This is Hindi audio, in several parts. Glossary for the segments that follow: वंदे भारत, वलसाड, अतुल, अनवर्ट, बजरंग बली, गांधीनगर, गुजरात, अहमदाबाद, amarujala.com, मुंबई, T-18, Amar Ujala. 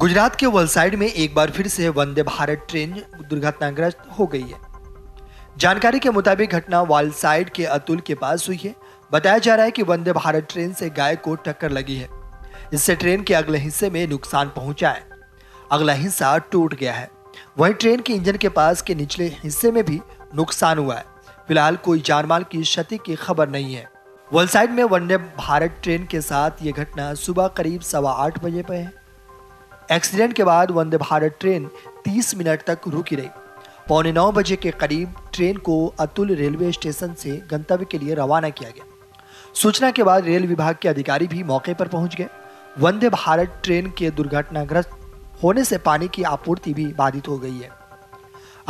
गुजरात के वलसाड में एक बार फिर से वंदे भारत ट्रेन दुर्घटनाग्रस्त हो गई है। जानकारी के मुताबिक घटना वलसाड के अतुल के पास हुई है। बताया जा रहा है कि वंदे भारत ट्रेन से गाय को टक्कर लगी है, इससे ट्रेन के अगले हिस्से में नुकसान पहुंचा है। अगला हिस्सा टूट गया है, वहीं ट्रेन के इंजन के पास के निचले हिस्से में भी नुकसान हुआ है। फिलहाल कोई जानमाल की क्षति की खबर नहीं है। वलसाड में वंदे भारत ट्रेन के साथ ये घटना सुबह करीब 8:15 बजे पर है। एक्सीडेंट के बाद वंदे भारत ट्रेन 30 मिनट तक रुकी रही। 8:45 बजे के करीब ट्रेन को अतुल रेलवे स्टेशन से गंतव्य के लिए रवाना किया गया। सूचना के बाद रेल विभाग के अधिकारी भी मौके पर पहुंच गए। वंदे भारत ट्रेन के दुर्घटनाग्रस्त होने से पानी की आपूर्ति भी बाधित हो गई है।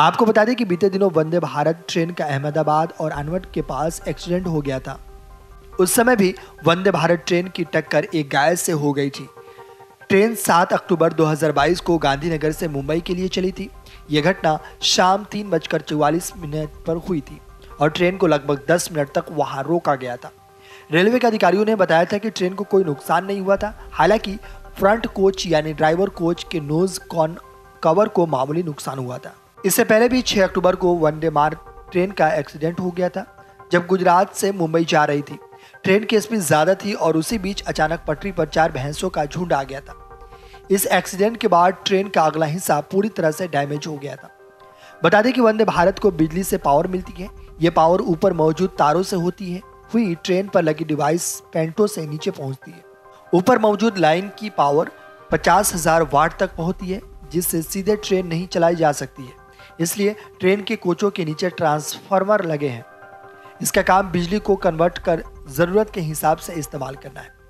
आपको बता दें कि बीते दिनों वंदे भारत ट्रेन का अहमदाबाद और अनवर्ट के पास एक्सीडेंट हो गया था। उस समय भी वंदे भारत ट्रेन की टक्कर एक गाय से हो गई थी। ट्रेन 7 अक्टूबर 2022 को गांधीनगर से मुंबई के लिए चली थी। यह घटना शाम 3:44 पर हुई थी और ट्रेन को लगभग 10 मिनट तक वहां रोका गया था। रेलवे के अधिकारियों ने बताया था कि ट्रेन को कोई नुकसान नहीं हुआ था। हालांकि फ्रंट कोच यानी ड्राइवर कोच के नोज कॉन कवर को मामूली नुकसान हुआ था। इससे पहले भी 6 अक्टूबर को वंदे भारत ट्रेन का एक्सीडेंट हो गया था, जब गुजरात से मुंबई जा रही थी। ट्रेन की स्पीड ज़्यादा थी और उसी बीच अचानक पटरी पर 4 भैंसों का झुंड आ गया था। इस एक्सीडेंट के बाद ट्रेन का अगला हिस्सा पूरी तरह से डैमेज हो गया था। बता दें कि वंदे भारत को बिजली से पावर मिलती है। ये पावर ऊपर मौजूद तारों से होती है हुई ट्रेन पर लगी डिवाइस पेंटों से नीचे पहुंचती है। ऊपर मौजूद लाइन की पावर 50,000 वाट तक पहुंचती है, जिससे सीधे ट्रेन नहीं चलाई जा सकती है। इसलिए ट्रेन के कोचों के नीचे ट्रांसफार्मर लगे हैं। इसका काम बिजली को कन्वर्ट कर ज़रूरत के हिसाब से इस्तेमाल करना है।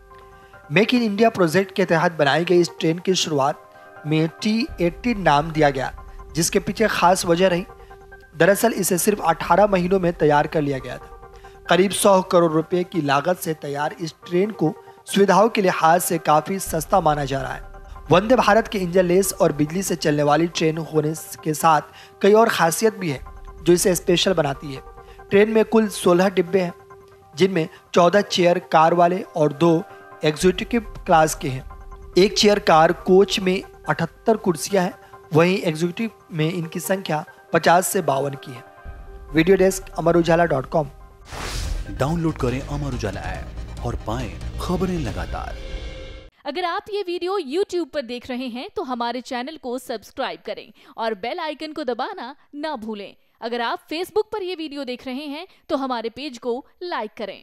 मेक इन इंडिया प्रोजेक्ट के तहत बनाई गई इस ट्रेन की शुरुआत में T-18 नाम दिया गया, जिसके पीछे खास वजह रही। दरअसल इसे सिर्फ 18 महीनों में तैयार कर लिया गया था। करीब 100 करोड़ रुपए की लागत से तैयार इस ट्रेन को सुविधाओं के लिहाज से काफ़ी सस्ता माना जा रहा है। वंदे भारत के इंजनलेस और बिजली से चलने वाली ट्रेन होने के साथ कई और खासियत भी है जो इसे स्पेशल बनाती है। ट्रेन में कुल 16 डिब्बे हैं, जिनमें 14 चेयर कार वाले और 2 एग्जीक्यूटिव क्लास के हैं। एक चेयर कार कोच में 78 कुर्सियां हैं, वहीं एग्जीक्यूटिव में इनकी संख्या 50 से 52 की है। Video desk amarujala.com। डाउनलोड करें अमर उजाला ऐप और पाएं खबरें लगातार। अगर आप ये वीडियो YouTube पर देख रहे हैं तो हमारे चैनल को सब्सक्राइब करें और बेल आइकन को दबाना ना भूलें। अगर आप Facebook पर यह वीडियो देख रहे हैं तो हमारे पेज को लाइक करें।